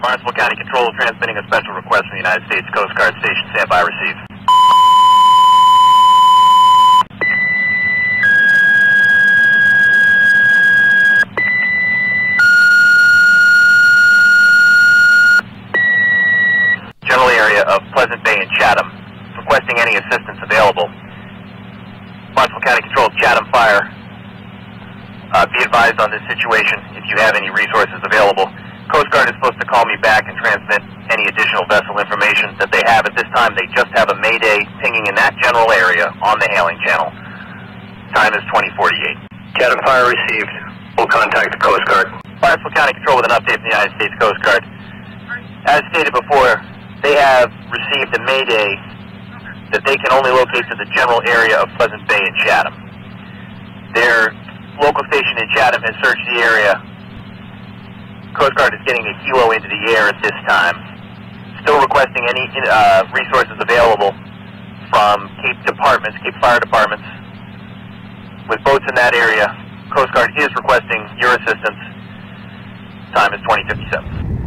Barnstable County Control transmitting a special request from the United States Coast Guard Station. Stand by, receive. General area of Pleasant Bay and Chatham. Requesting any assistance available. Barnstable County Control, Chatham Fire. Be advised on this situation if you have any resources available. Coast Guard is supposed to call me back and transmit any additional vessel information that they have. At this time, they just have a mayday pinging in that general area on the hailing channel. Time is 2048. Chatham Fire received. We'll contact the Coast Guard. Barnstable County Control with an update from the United States Coast Guard. As stated before, they have received a mayday that they can only locate to the general area of Pleasant Bay and Chatham. Their local station in Chatham has searched the area. Coast Guard is getting a kilo into the air at this time. Still requesting any resources available from Cape departments, Cape Fire departments. With boats in that area, Coast Guard is requesting your assistance. Time is 2057.